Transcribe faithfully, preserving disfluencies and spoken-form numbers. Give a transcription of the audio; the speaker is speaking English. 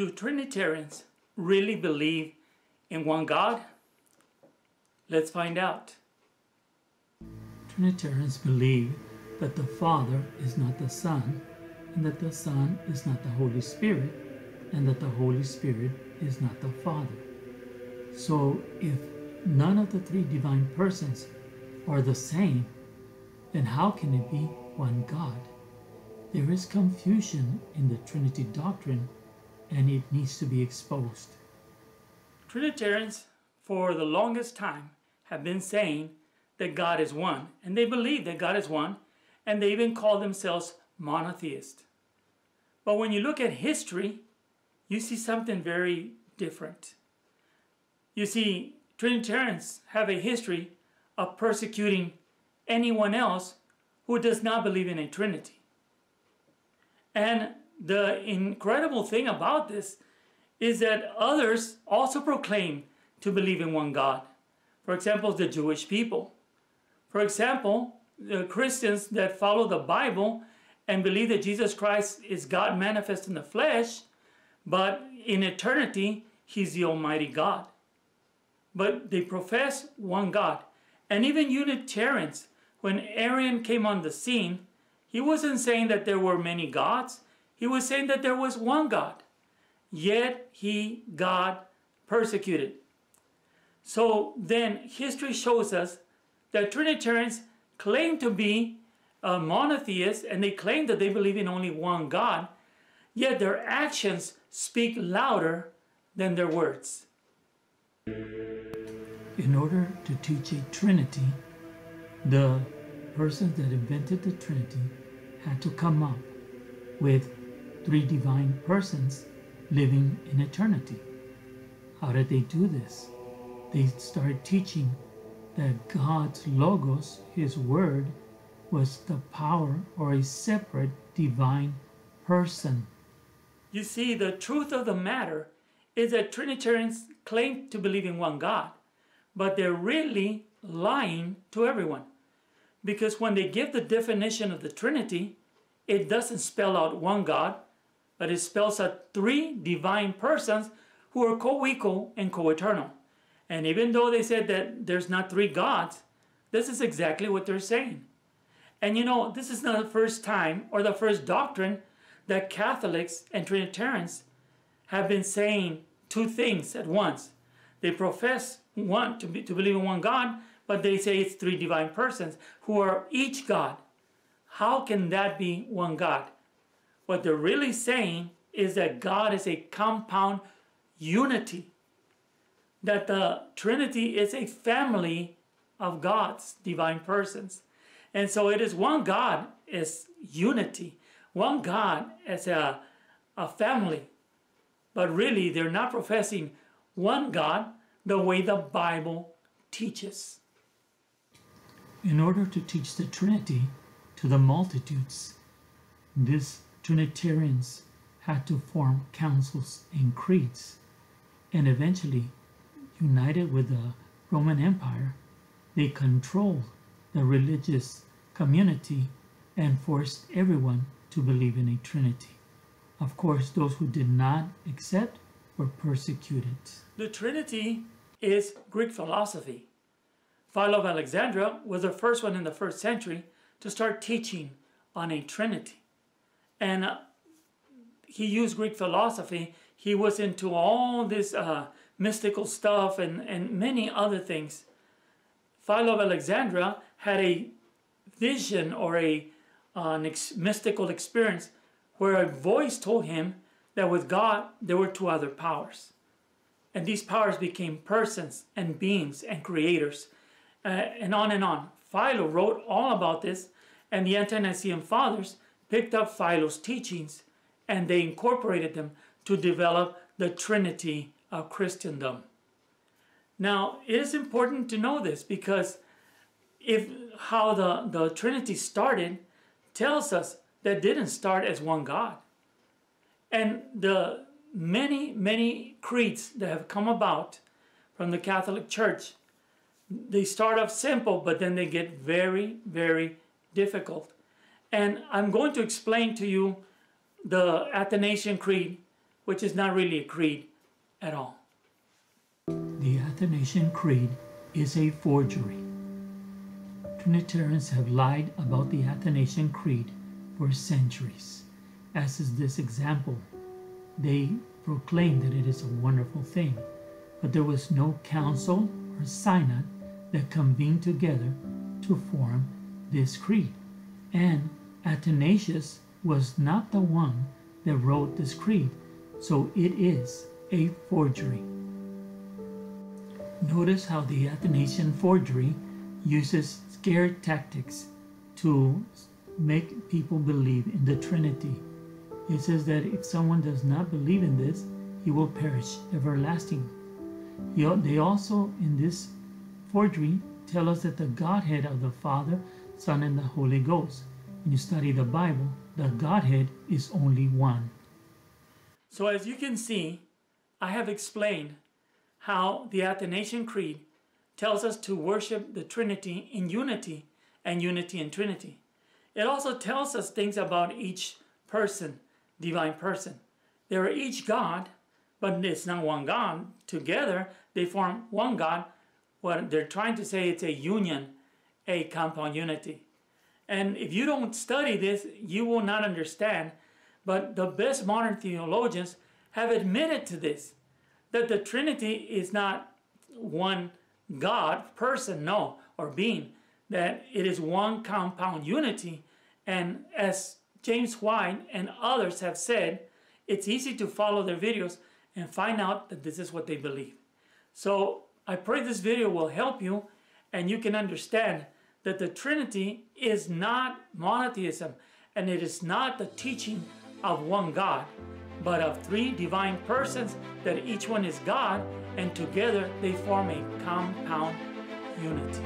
Do Trinitarians really believe in one God? Let's find out. Trinitarians believe that the Father is not the Son, and that the Son is not the Holy Spirit, and that the Holy Spirit is not the Father. So if none of the three divine persons are the same, then how can it be one God? There is confusion in the Trinity doctrine, and it needs to be exposed. Trinitarians, for the longest time, have been saying that God is one, and they believe that God is one, and they even call themselves monotheists. But when you look at history, you see something very different. You see, Trinitarians have a history of persecuting anyone else who does not believe in a Trinity. And the incredible thing about this is that others also proclaim to believe in one God. For example, the Jewish people. For example, the Christians that follow the Bible and believe that Jesus Christ is God manifest in the flesh, but in eternity, he's the Almighty God. But they profess one God. And even Unitarians, when Arian came on the scene, he wasn't saying that there were many gods. He was saying that there was one God. Yet he got persecuted. So then history shows us that Trinitarians claim to be uh, monotheists, and they claim that they believe in only one God, yet their actions speak louder than their words. In order to teach a Trinity, the persons that invented the Trinity had to come up with three divine persons living in eternity. How did they do this? They started teaching that God's Logos, his word, was the power or a separate divine person. You see, the truth of the matter is that Trinitarians claim to believe in one God, but they're really lying to everyone. Because when they give the definition of the Trinity, it doesn't spell out one God, but it spells out three divine persons who are co-equal and co-eternal. And even though they said that there's not three gods, this is exactly what they're saying. And you know, this is not the first time or the first doctrine that Catholics and Trinitarians have been saying two things at once. They profess one, to, be, to believe in one God, but they say it's three divine persons who are each God. How can that be one God? What they're really saying is that God is a compound unity. That the Trinity is a family of God's divine persons. And so it is one God as unity, one God as a, a family. But really, they're not professing one God the way the Bible teaches. In order to teach the Trinity to the multitudes, these Trinitarians had to form councils and creeds, and eventually, united with the Roman Empire, they controlled the religious community and forced everyone to believe in a Trinity. Of course, those who did not accept were persecuted. The Trinity is Greek philosophy. Philo of Alexandria was the first one in the first century to start teaching on a Trinity. And uh, he used Greek philosophy. He was into all this uh, mystical stuff and, and many other things. Philo of Alexandria had a vision or a, uh, an ex mystical experience where a voice told him that with God there were two other powers. And these powers became persons and beings and creators, uh, and on and on. Philo wrote all about this, and the Ante-Nicene Fathers picked up Philo's teachings and they incorporated them to develop the Trinity of Christendom. Now, it is important to know this because if how the, the Trinity started tells us that didn't start as one God. And the many, many creeds that have come about from the Catholic Church, they start off simple, but then they get very, very difficult. And I'm going to explain to you the Athanasian Creed, which is not really a creed at all. The Athanasian Creed is a forgery. Trinitarians have lied about the Athanasian Creed for centuries, as is this example. They proclaim that it is a wonderful thing, but there was no council or synod that convened together to form this creed. And Athanasius was not the one that wrote this creed, so it is a forgery. Notice how the Athanasian forgery uses scare tactics to make people believe in the Trinity. It says that if someone does not believe in this, he will perish everlasting. They also, in this forgery, tell us that the Godhead of the Father, Son, and the Holy Ghost. When you study the Bible, the Godhead is only one. So as you can see, I have explained how the Athanasian Creed tells us to worship the Trinity in unity and unity in Trinity. It also tells us things about each person, divine person. They are each God, but it's not one God. Together, they form one God. What they're trying to say, it's a union, a compound unity. And if you don't study this, you will not understand. But the best modern theologians have admitted to this, that the Trinity is not one God, person, no, or being, that it is one compound unity. And as James White and others have said, it's easy to follow their videos and find out that this is what they believe. So I pray this video will help you and you can understand that the Trinity is not monotheism, and it is not the teaching of one God, but of three divine persons that each one is God, and together they form a compound unity.